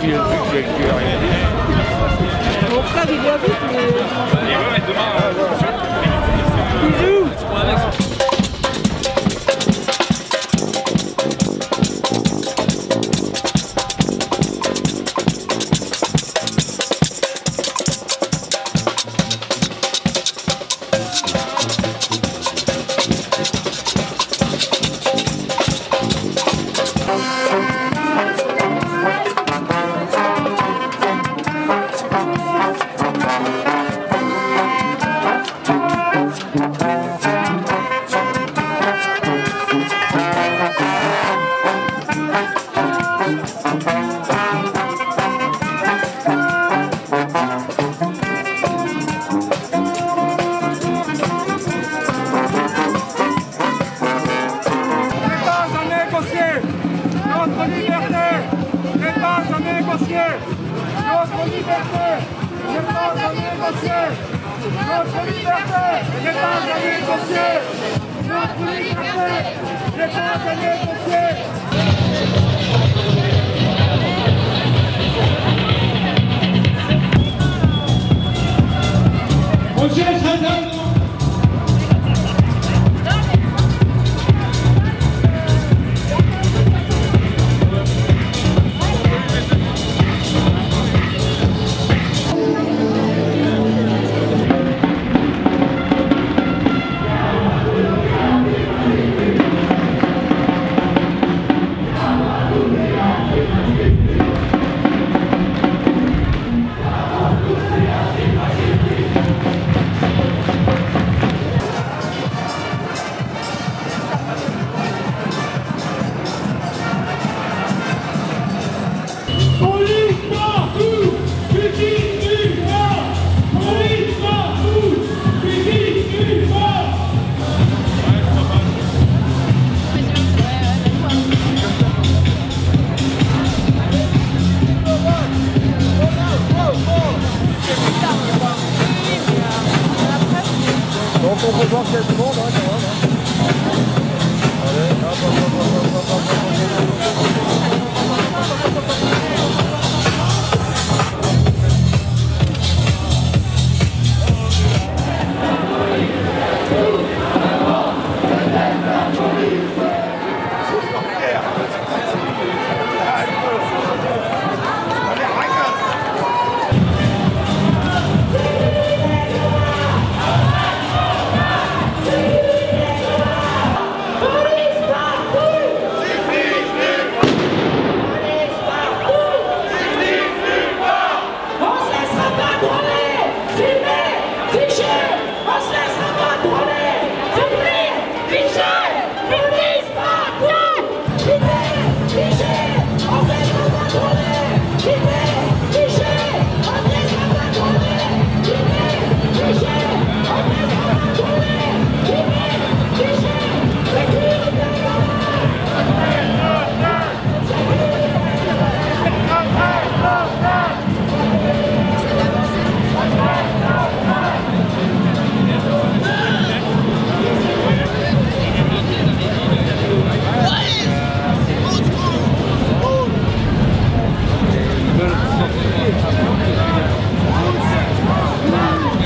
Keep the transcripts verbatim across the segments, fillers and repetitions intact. qui est le Pour ça, il y a vite, mais... Et ouais, demain... Bisous.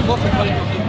What the hell?